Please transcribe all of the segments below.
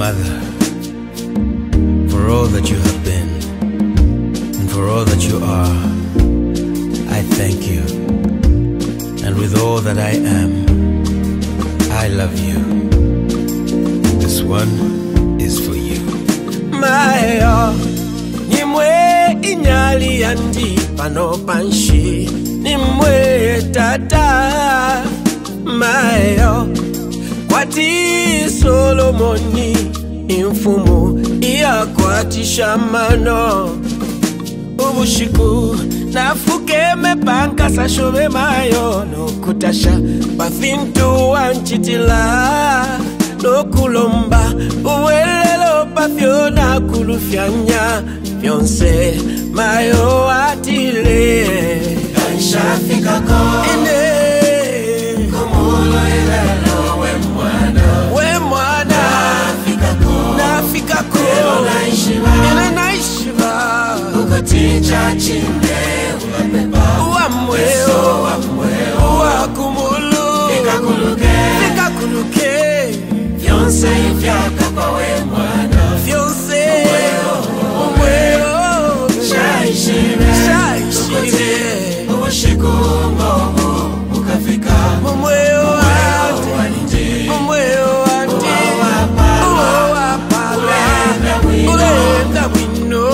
Mother, for all that you have been and for all that you are, I thank you. And with all that I am, I love you. This one is for you. Mayo, nimwe inyali andi pano panshi, nimwe tata. Mayo, kwati Solomoni imfumu iya kwati shamano ubushiku nafuke mepanka sashove mayo nokutasha pathintu wanchitila nokulomba uwelelo pafyo na kulufyanya fyonse mayo atile kanshafika ko ine Tinja chinde upepa uamweo uamweo akumulu nikakuluke nikakuluke fiance ifyaka kwa we mwana fiance uamweo shaishime ubushiku mbongo ukafika uamweo wanite uamweo ante uwapala ulenda wino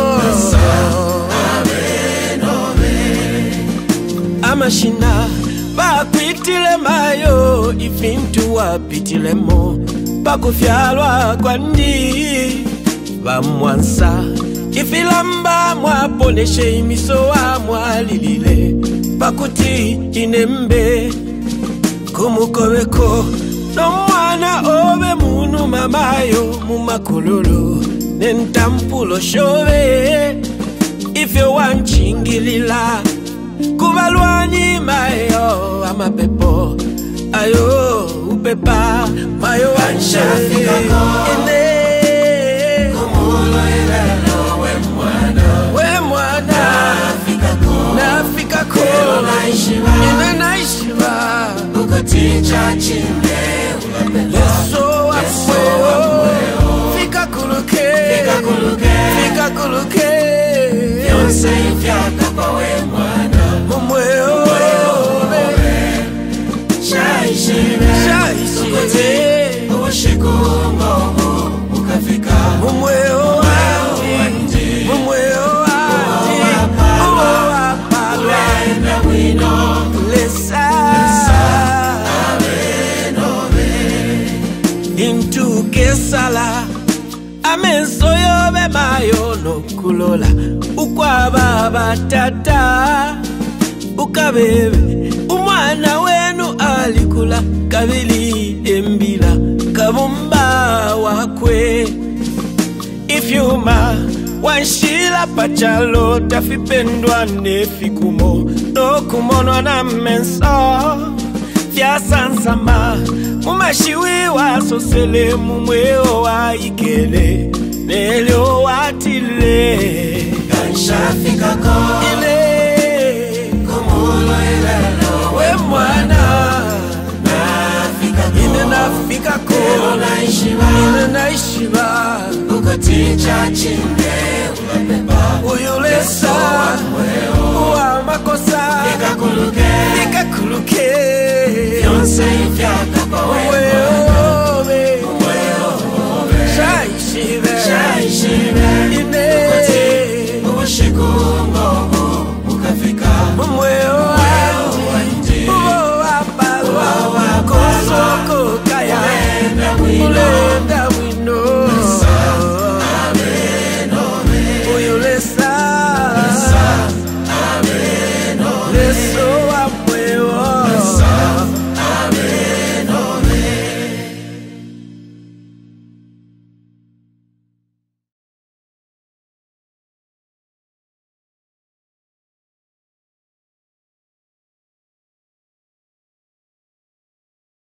Mashina, bakwitile mayo, ifintu wapitile mo, bakufyalwa kwandi, bamwansa, ifilamba mwaponeshe imiso wa mwalilile, bakuti inembe, kumukoweko, no mwana obe munu mamayo, mumakululu, nentampulo shove, ife wanchingilila, kubalwanyi mayo ama pepo ayo upepa mayo anshafika ine kumulo elelo we mwana nafika ko ine naishiba ukuticha chinde upepa yeso akweo fika kuluke fika kuluke yonse ifyaka kwa we mwana Into kesala amensoyo bemayo nokulola ukwaba batata ukabebe umwana wenu alikula kabili embila kabumba wakwe ifyuma wanshila pachalo tafipendwa nefikumo nokumonwa na menso fyasansama mumashiwiwa sosele mumweo wa ikele nelyo watile kanshafika ko ile Inanaishiba ukaticha chinde upepa uyulesa uwa makosa nikakuluke yonse ifyaka kwa wewe